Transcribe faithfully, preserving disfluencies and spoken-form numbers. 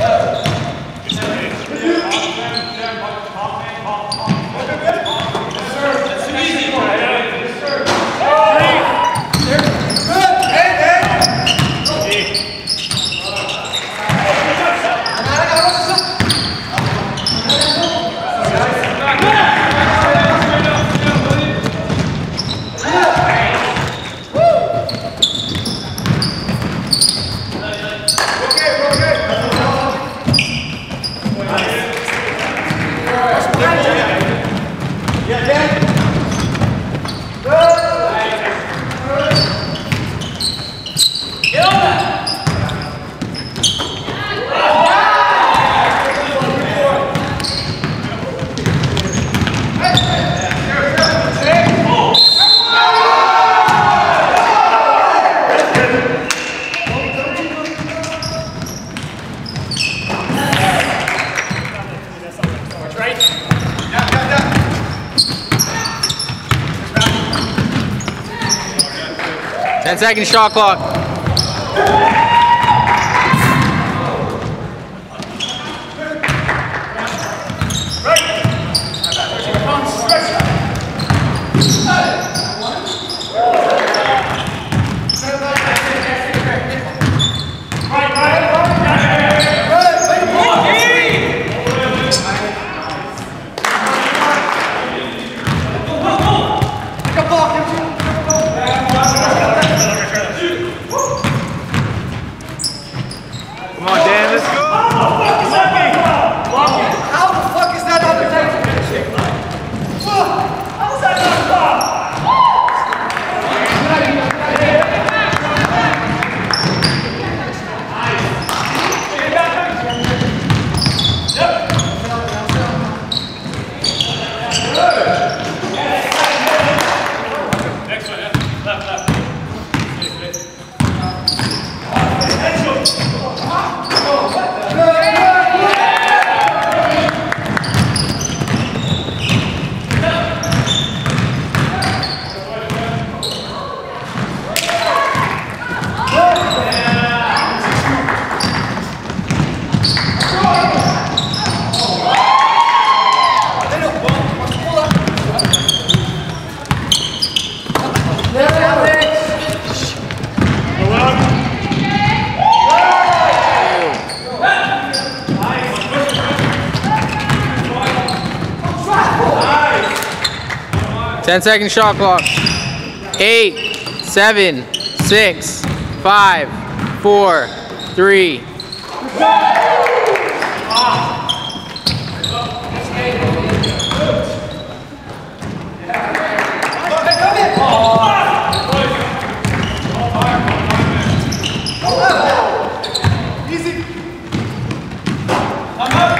ten second shot clock. ten second shot clock. Eight, seven, six, five, four, three. Easy.